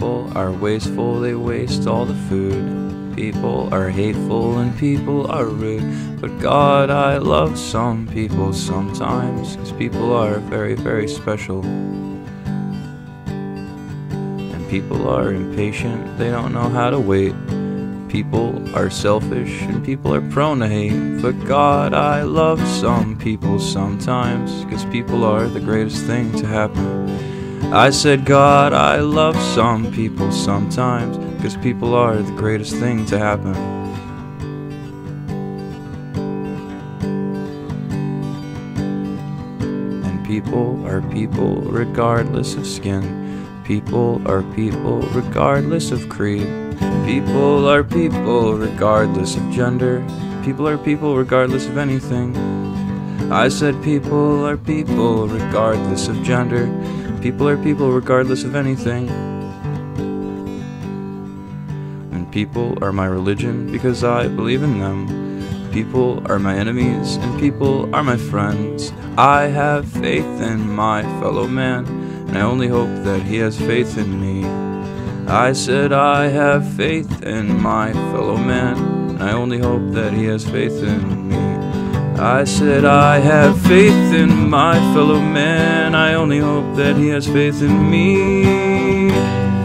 People are wasteful, they waste all the food. People are hateful and people are rude. But God, I love some people sometimes, 'cause people are very, very special. And people are impatient, they don't know how to wait. People are selfish and people are prone to hate. But God, I love some people sometimes, 'cause people are the greatest thing to happen. I said, God, I love some people sometimes, 'cause people are the greatest thing to happen. And people are people regardless of skin. People are people regardless of creed. People are people regardless of gender. People are people regardless of anything. I said people are people regardless of gender. People are people regardless of anything. And people are my religion because I believe in them. People are my enemies and people are my friends. I have faith in my fellow man, and I only hope that he has faith in me. I said I have faith in my fellow man, and I only hope that he has faith in me. I said I have faith in my fellow man, I only hope that he has faith in me.